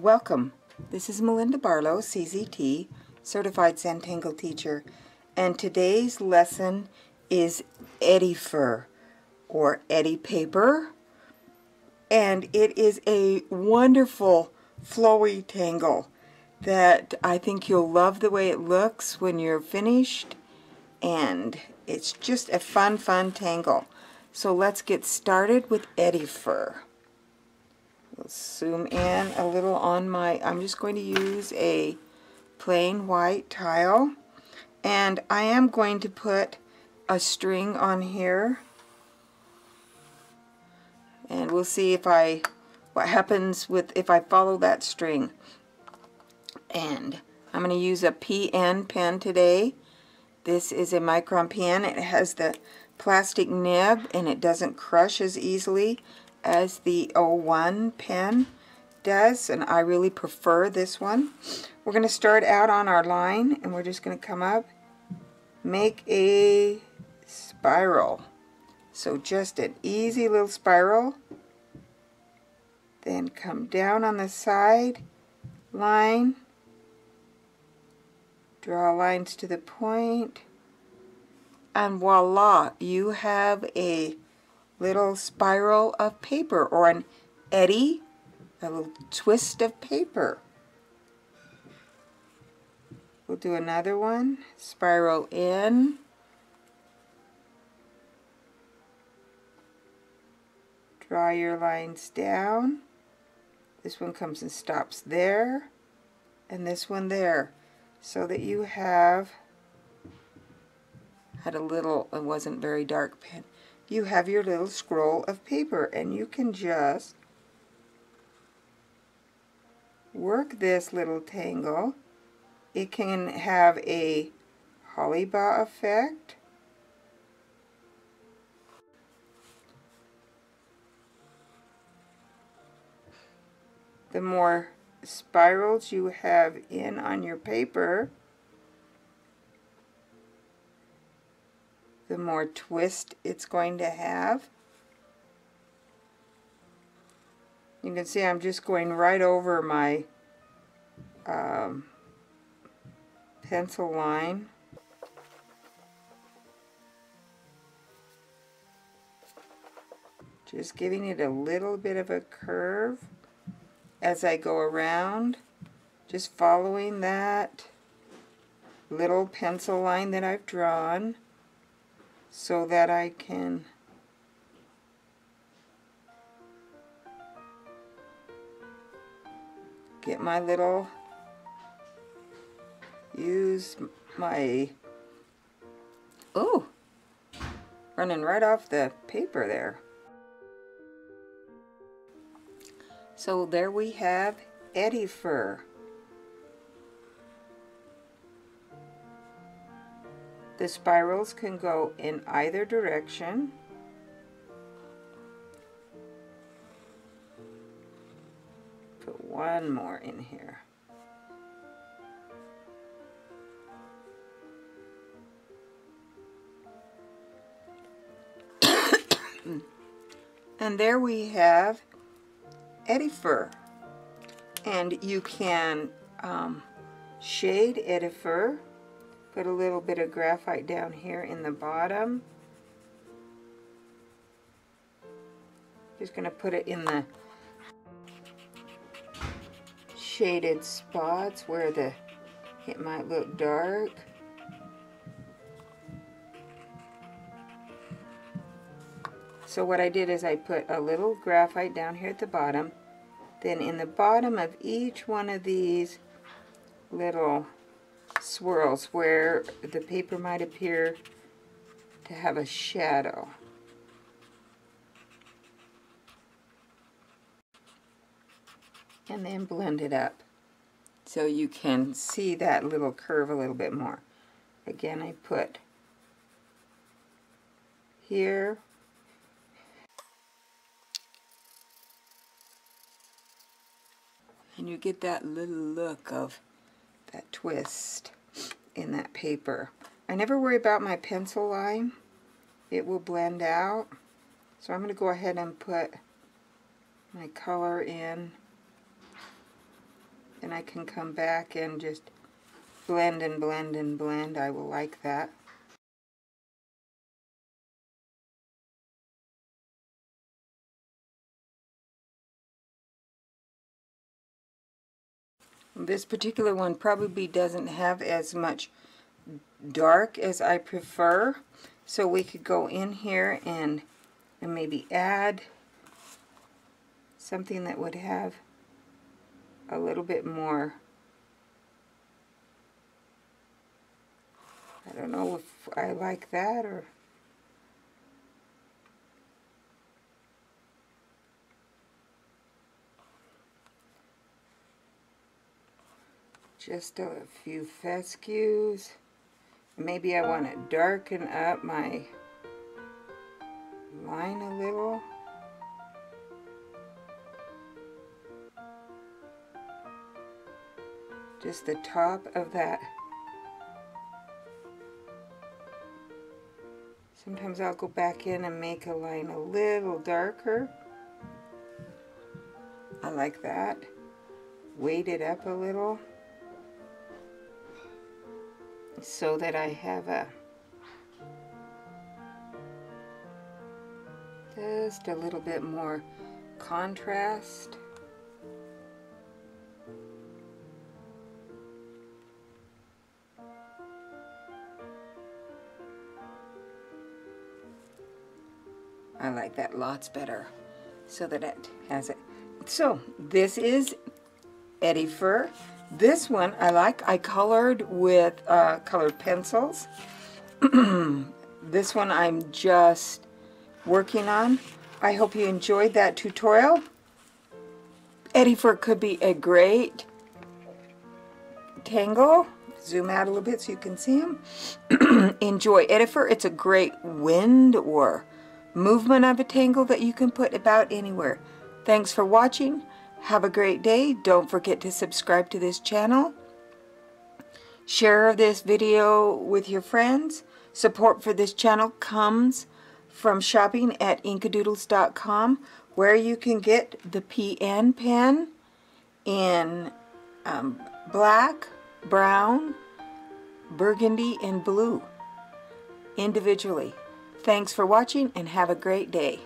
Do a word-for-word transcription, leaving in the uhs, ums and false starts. Welcome. This is Melinda Barlow, C Z T, Certified Zentangle Teacher, and today's lesson is Eddyper, or Eddypaper, and it is a wonderful flowy tangle that I think you'll love the way it looks when you're finished, and it's just a fun, fun tangle. So let's get started with Eddyper. We'll zoom in a little on my, I'm just going to use a plain white tile, and I am going to put a string on here, and we'll see if I, what happens with, if I follow that string. And I'm going to use a P N pen today. This is a micron pen. It has the plastic nib and it doesn't crush as easily as the oh one pen does, and I really prefer this one. We're going to start out on our line and we're just going to come up, make a spiral. So just an easy little spiral. Then come down on the side line, draw lines to the point, and voila, you have a little spiral of paper, or an eddy, a little twist of paper. We'll do another one, spiral in, draw your lines down. This one comes and stops there, and this one there, so that you have had a little, it wasn't very dark pen, you have your little scroll of paper, and you can just work this little tangle. It can have a holly-bow effect. The more spirals you have in on your paper, the more twist it's going to have. You can see I'm just going right over my um, pencil line. Just giving it a little bit of a curve as I go around. Just following that little pencil line that I've drawn, so that I can get my little, use my, oh, running right off the paper there. So there we have Eddyper. The spirals can go in either direction. Put one more in here. And there we have Eddyper. And you can um, shade Eddyper. Put a little bit of graphite down here in the bottom. Just going to put it in the shaded spots where the it might look dark. So what I did is I put a little graphite down here at the bottom. Then in the bottom of each one of these little swirls where the paper might appear to have a shadow. And then blend it up so you can see that little curve a little bit more. Again, I put here. And you get that little look of that twist in that paper. I never worry about my pencil line. It will blend out. So I'm going to go ahead and put my color in Then I can come back and just blend and blend and blend. I will like that. This particular one probably doesn't have as much dark as I prefer, so we could go in here and, and maybe add something that would have a little bit more. I don't know if I like that or just a few fescues. Maybe I want to darken up my line a little. Just the top of that. Sometimes I'll go back in and make a line a little darker. I like that. Weight it up a little, so that I have a just a little bit more contrast. I like that lots better, so that it has it. So this is Eddyper. This one I like. I colored with uh, colored pencils. This one I'm just working on. I hope you enjoyed that tutorial. Eddyper could be a great tangle. Zoom out a little bit so you can see them. Enjoy Eddyper. It's a great wind or movement of a tangle that you can put about anywhere. Thanks for watching. Have a great day. Don't forget to subscribe to this channel. Share this video with your friends. Support for this channel comes from shopping at Inkadoodles dot com, where you can get the P N pen in um, black, brown, burgundy, and blue individually. Thanks for watching and have a great day.